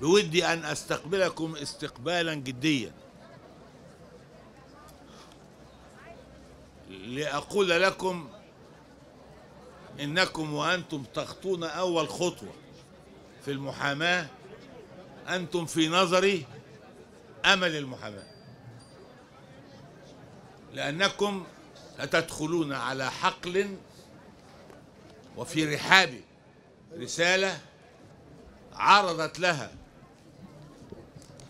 بودي أن أستقبلكم استقبالا جديا لأقول لكم إنكم وأنتم تخطون أول خطوة في المحاماة. أنتم في نظري أمل المحاماة، لأنكم تدخلون على حقل وفي رحابه رسالة عرضت لها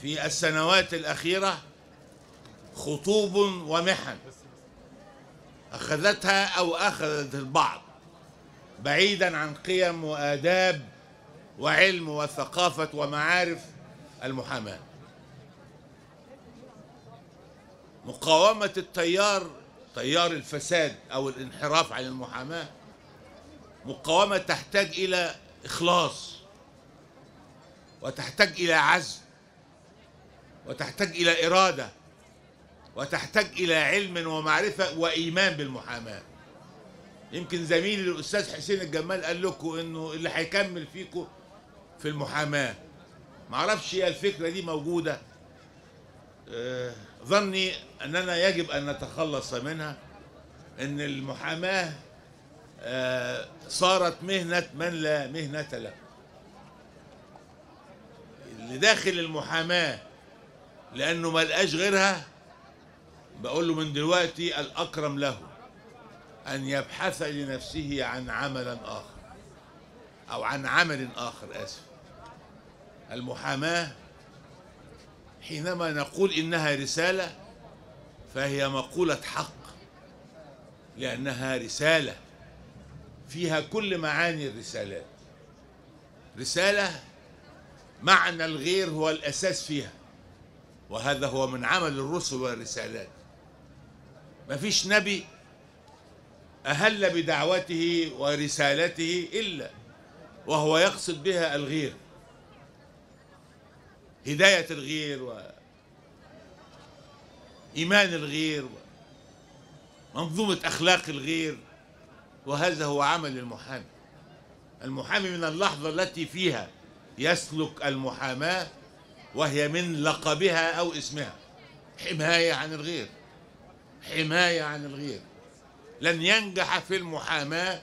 في السنوات الأخيرة خطوب ومحن أخذتها أو أخذت البعض بعيداً عن قيم وآداب وعلم وثقافة ومعارف المحاماة. مقاومة تيار الفساد أو الانحراف عن المحاماة مقاومة تحتاج إلى إخلاص، وتحتاج إلى عزم، وتحتاج إلى إرادة، وتحتاج إلى علم ومعرفة وإيمان بالمحاماة. يمكن زميلي الأستاذ حسين الجمال قال لكم إنه اللي هيكمل فيكم في المحاماة. معرفش هي الفكرة دي موجودة، ظني أننا يجب أن نتخلص منها. إن المحاماة صارت مهنة من لا مهنة له. اللي داخل المحاماة لأنه ما لقاش غيرها، بقول له من دلوقتي الأكرم له أن يبحث لنفسه عن عمل آخر. المحاماة حينما نقول إنها رسالة فهي مقولة حق، لأنها رسالة فيها كل معاني الرسالات. رسالة معنى الغير هو الأساس فيها، وهذا هو من عمل الرسل والرسالات. مفيش نبي أهل بدعوته ورسالته إلا وهو يقصد بها الغير، هداية الغير وإيمان الغير ومنظومة أخلاق الغير، وهذا هو عمل المحامي. المحامي من اللحظة التي فيها يسلك المحاماة، وهي من لقبها أو اسمها، حماية عن الغير. لن ينجح في المحاماة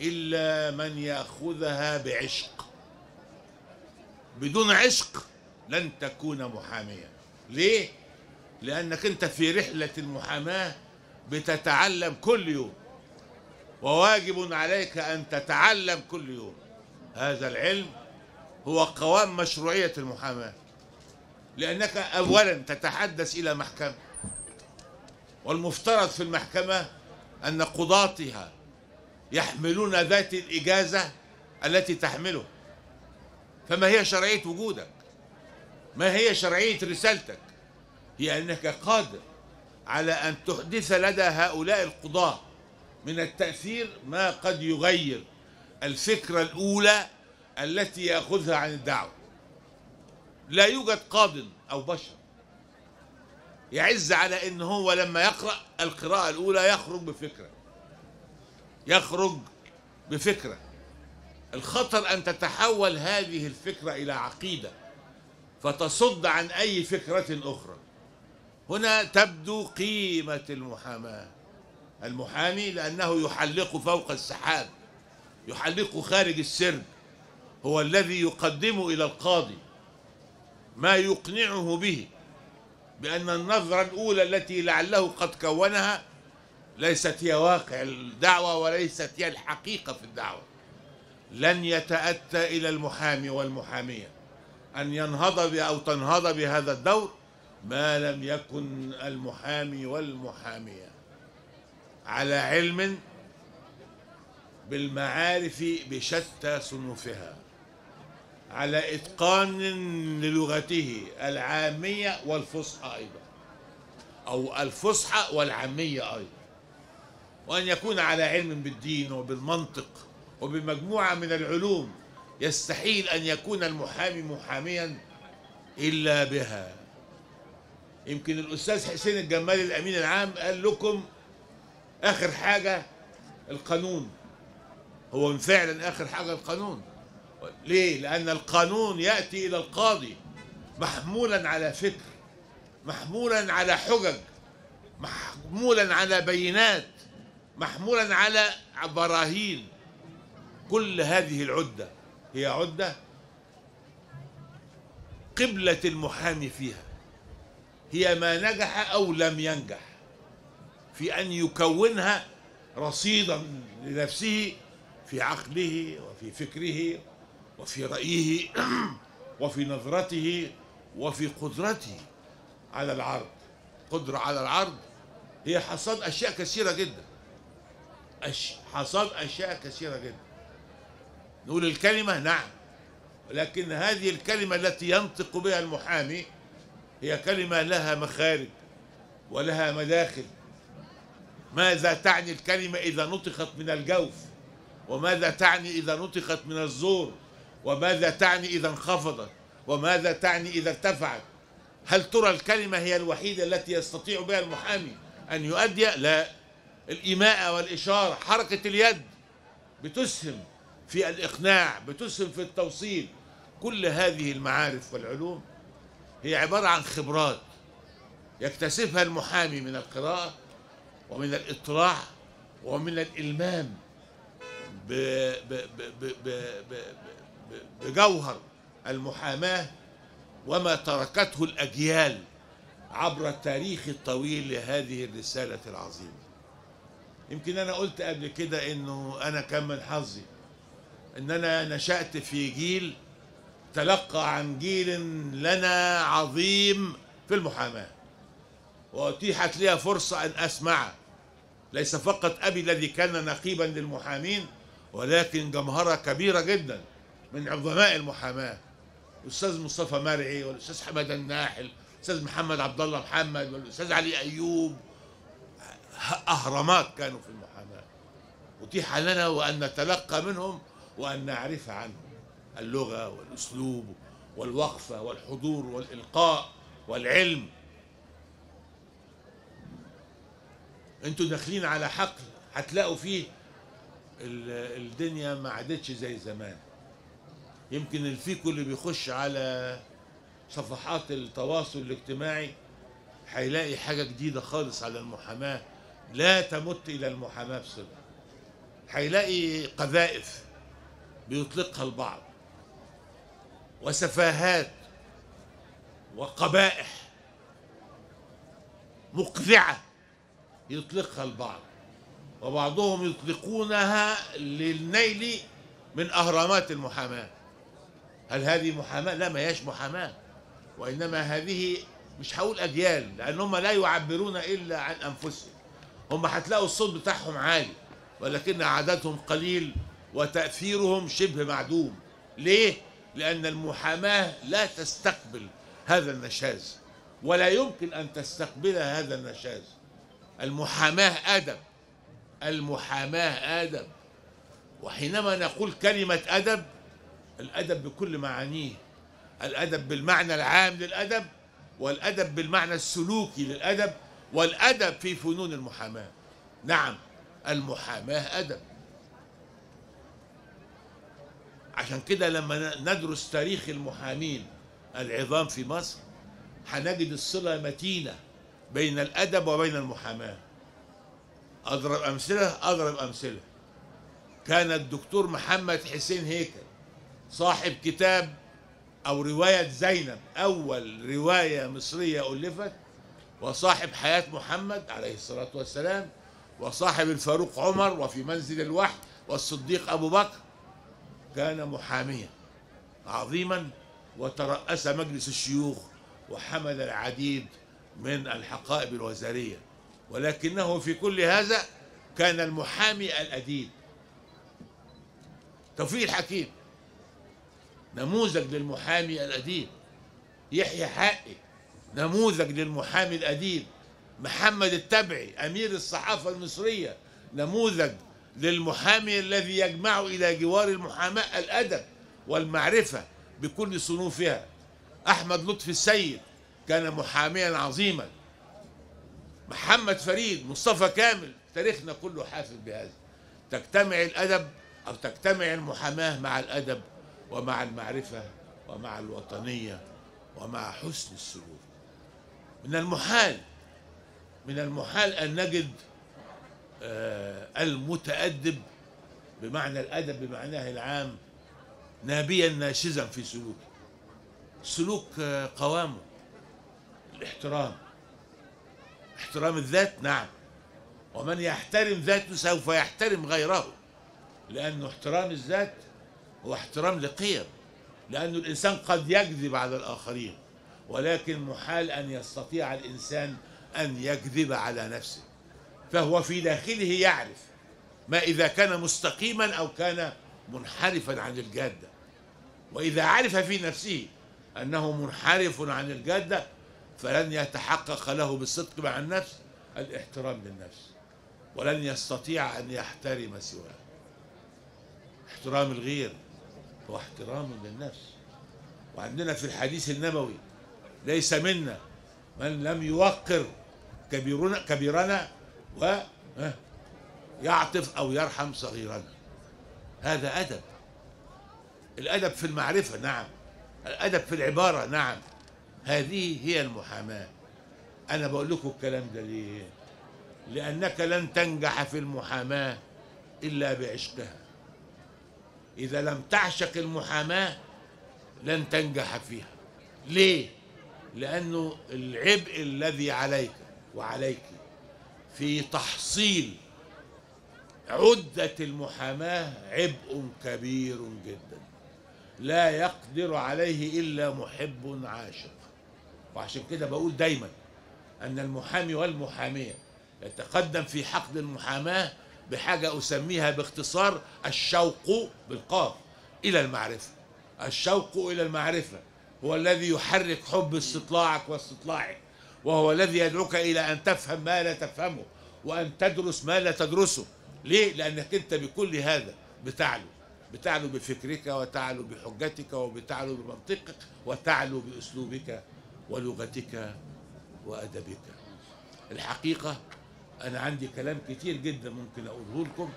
إلا من يأخذها بعشق. بدون عشق لن تكون محاميا. ليه؟ لأنك أنت في رحلة المحاماة بتتعلم كل يوم، وواجب عليك أن تتعلم كل يوم. هذا العلم هو قوام مشروعية المحاماة، لأنك أولا تتحدث إلى محكمة، والمفترض في المحكمة أن قضاتها يحملون ذات الإجازة التي تحمله. فما هي شرعية وجودك؟ ما هي شرعية رسالتك؟ هي أنك قادر على أن تحدث لدى هؤلاء القضاة من التأثير ما قد يغير الفكرة الأولى التي يأخذها عن الدعوة. لا يوجد قاض أو بشر يعز على إن هو لما يقرأ القراءة الأولى يخرج بفكرة. الخطر أن تتحول هذه الفكرة إلى عقيدة فتصد عن أي فكرة أخرى. هنا تبدو قيمة المحامي، لأنه يحلق فوق السحاب، يحلق خارج السرب، هو الذي يقدم إلى القاضي ما يقنعه به بأن النظرة الأولى التي لعله قد كونها ليست هي واقع الدعوة وليست هي الحقيقة في الدعوة. لن يتأتى إلى المحامي والمحامية أن ينهض أو تنهض بهذا الدور ما لم يكن المحامي والمحامية على علم بالمعارف بشتى صنوفها، على إتقان للغته العامية والفصحى أيضا، أو الفصحى والعامية أيضا، وأن يكون على علم بالدين وبالمنطق وبمجموعة من العلوم. يستحيل أن يكون المحامي محاميا إلا بها. يمكن الأستاذ حسين الجمال الأمين العام قال لكم اخر حاجه القانون. هو فعلا اخر حاجه القانون. ليه؟ لان القانون ياتي الى القاضي محمولا على فكر، محمولا على حجج، محمولا على بينات، محمولا على براهين. كل هذه العدة هي عدة قبلة المحامي فيها، هي ما نجح أو لم ينجح في أن يكونها رصيدا لنفسه في عقله وفي فكره وفي رأيه وفي نظرته وفي قدرته على العرض. قدرة على العرض هي حصاد أشياء كثيرة جدا، حصاد أشياء كثيرة جدا. نقول الكلمة نعم، ولكن هذه الكلمة التي ينطق بها المحامي هي كلمة لها مخارج ولها مداخل. ماذا تعني الكلمة إذا نطقت من الجوف؟ وماذا تعني إذا نطقت من الزور؟ وماذا تعني إذا انخفضت؟ وماذا تعني إذا ارتفعت؟ هل ترى الكلمة هي الوحيدة التي يستطيع بها المحامي أن يؤدي؟ لا. الإيماءة والإشارة، حركة اليد بتسهم في الإقناع، بتسهم في التوصيل. كل هذه المعارف والعلوم هي عبارة عن خبرات يكتسبها المحامي من القراءة ومن الإطلاع ومن الإلمام بجوهر المحاماة وما تركته الأجيال عبر التاريخ الطويل لهذه الرسالة العظيمة. يمكن أنا قلت قبل كده إنه أنا كان من حظي إن أنا نشأت في جيل تلقى عن جيل لنا عظيم في المحاماة، وأتيحت لي فرصة أن أسمع ليس فقط أبي الذي كان نقيبا للمحامين، ولكن جمهرة كبيرة جدا من عظماء المحاماة، الأستاذ مصطفى مرعي، والأستاذ حماد الناحل، والأستاذ محمد عبد الله محمد، والأستاذ علي أيوب. أهرامات كانوا في المحاماة، أتيح لنا وأن نتلقى منهم وأن نعرف عنهم اللغة والأسلوب والوقفة والحضور والإلقاء والعلم. أنتوا داخلين على حقل هتلاقوا فيه الدنيا ما عادتش زي زمان. يمكن الفيكو اللي بيخش على صفحات التواصل الاجتماعي هيلاقي حاجة جديدة خالص على المحاماة لا تمت إلى المحاماة بصلة. هيلاقي قذائف بيطلقها البعض وسفاهات وقبائح مقذعة يطلقها البعض، وبعضهم يطلقونها للنيل من أهرامات المحاماة. هل هذه محاماة؟ لا، ما هياش محاماة، وإنما هذه مش هقول أجيال لأنهم لا يعبرون إلا عن أنفسهم. هم هتلاقوا الصوت بتاعهم عالي ولكن عددهم قليل وتأثيرهم شبه معدوم. ليه؟ لأن المحاماة لا تستقبل هذا النشاذ ولا يمكن أن تستقبل هذا النشاذ. المحاماة أدب، المحاماة أدب، وحينما نقول كلمة أدب، الأدب بكل معانيه، الأدب بالمعنى العام للأدب، والأدب بالمعنى السلوكي للأدب، والأدب في فنون المحاماة. نعم، المحاماة أدب. عشان كده لما ندرس تاريخ المحامين العظام في مصر هنجد الصلة متينة بين الأدب وبين المحاماة. أضرب أمثلة. كان الدكتور محمد حسين هيكل صاحب كتاب أو رواية زينب، أول رواية مصرية ألفت، وصاحب حياة محمد عليه الصلاة والسلام، وصاحب الفاروق عمر، وفي منزل الوحي، والصديق أبو بكر. كان محاميا عظيما وترأس مجلس الشيوخ وحمل العديد من الحقائب الوزارية، ولكنه في كل هذا كان المحامي الأديب. توفيق الحكيم نموذج للمحامي الأديب، يحيى حقي نموذج للمحامي الأديب، محمد التبعي أمير الصحافة المصرية نموذج للمحامي الذي يجمع إلى جوار المحاماة الأدب والمعرفة بكل صنوفها. أحمد لطفي السيد كان محاميا عظيما، محمد فريد، مصطفى كامل، تاريخنا كله حافل بهذا. تجتمع الأدب أو تجتمع المحاماة مع الأدب ومع المعرفة ومع الوطنية ومع حسن السلوك. من المحال أن نجد المتأدب بمعنى الأدب بمعناه العام نابيا ناشزا في سلوكه. سلوك قوامه الاحترام، احترام الذات نعم، ومن يحترم ذاته سوف يحترم غيره، لأن احترام الذات هو احترام لقيم، لأن الإنسان قد يكذب على الآخرين ولكن محال أن يستطيع الإنسان أن يكذب على نفسه، فهو في داخله يعرف ما إذا كان مستقيما أو كان منحرفا عن الجادة، وإذا عرف في نفسه أنه منحرف عن الجادة فلن يتحقق له بالصدق مع النفس الاحترام للنفس، ولن يستطيع أن يحترم سواه. احترام الغير هو احترام للنفس، وعندنا في الحديث النبوي ليس منا من لم يوقر كبيرنا ويعطف أو يرحم صغيرنا. هذا أدب، الأدب في المعرفة نعم، الأدب في العبارة نعم، هذه هي المحاماة. أنا بقول لكم الكلام ده ليه؟ لأنك لن تنجح في المحاماة إلا بعشقها، إذا لم تعشق المحاماة لن تنجح فيها. ليه؟ لأنه العبء الذي عليك وعليك في تحصيل عدة المحاماة عبء كبير جدا لا يقدر عليه إلا محب عاشق. وعشان كده بقول دايما أن المحامي والمحامية يتقدم في حقد المحاماة بحاجة أسميها باختصار الشوق بالقاف إلى المعرفة. الشوق إلى المعرفة هو الذي يحرك حب استطلاعك واستطلاعي، وهو الذي يدعوك إلى أن تفهم ما لا تفهمه وأن تدرس ما لا تدرسه. ليه؟ لأنك أنت بكل هذا بتعلو بفكرك وتعلو بحجتك وبتعلو بمنطقك وتعلو بأسلوبك ولغتك وأدبك. الحقيقة أنا عندي كلام كتير جدا ممكن أقوله لكم،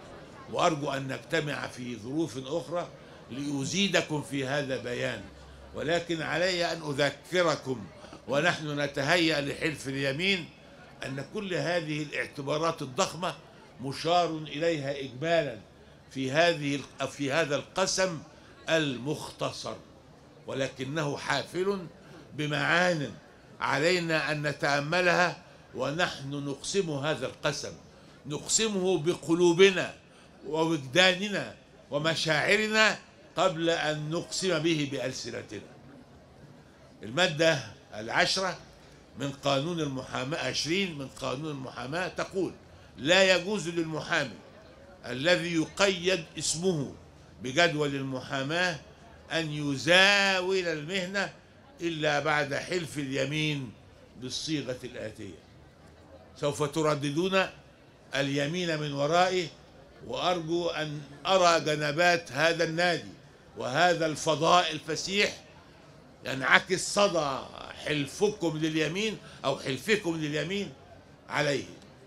وأرجو أن نجتمع في ظروف أخرى لأزيدكم في هذا بيان، ولكن علي أن أذكركم ونحن نتهيأ لحلف اليمين أن كل هذه الاعتبارات الضخمة مشار إليها إجمالا في هذا القسم المختصر، ولكنه حافل بمعان علينا أن نتأملها، ونحن نقسم هذا القسم، نقسمه بقلوبنا ووجداننا ومشاعرنا قبل أن نقسم به بألسنتنا. المادة 10 من قانون المحاماة 20 من قانون المحاماة تقول: لا يجوز للمحامي الذي يقيد اسمه بجدول المحاماة أن يزاول المهنة إلا بعد حلف اليمين بالصيغة الآتية. سوف ترددون اليمين من ورائي، وأرجو أن أرى جنبات هذا النادي وهذا الفضاء الفسيح ينعكس صدى حلفكم لليمين أو حلفكم لليمين عليه.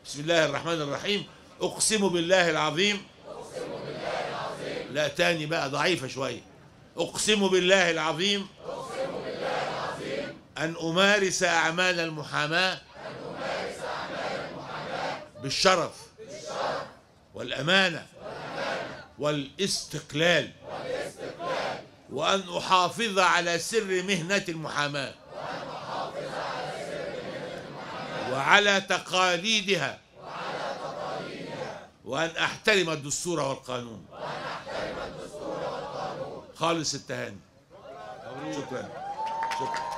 بسم الله الرحمن الرحيم. أقسم بالله العظيم. أقسم بالله العظيم. لا تاني بقى، ضعيفة شوية. أقسم بالله العظيم. أقسم بالله العظيم. أن أمارس أعمال المحاماة. أن أمارس أعمال المحاماة. بالشرف. والأمانة. والاستقلال. وأن أحافظ على سر مهنة المحاماة. وأن أحافظ على سر مهنة المحاماة. وعلى تقاليدها. وأن أحترم الدستور والقانون. خالص التهاني. شكرا.